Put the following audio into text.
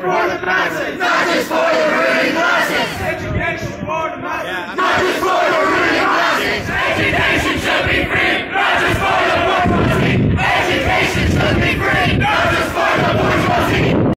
for the masses.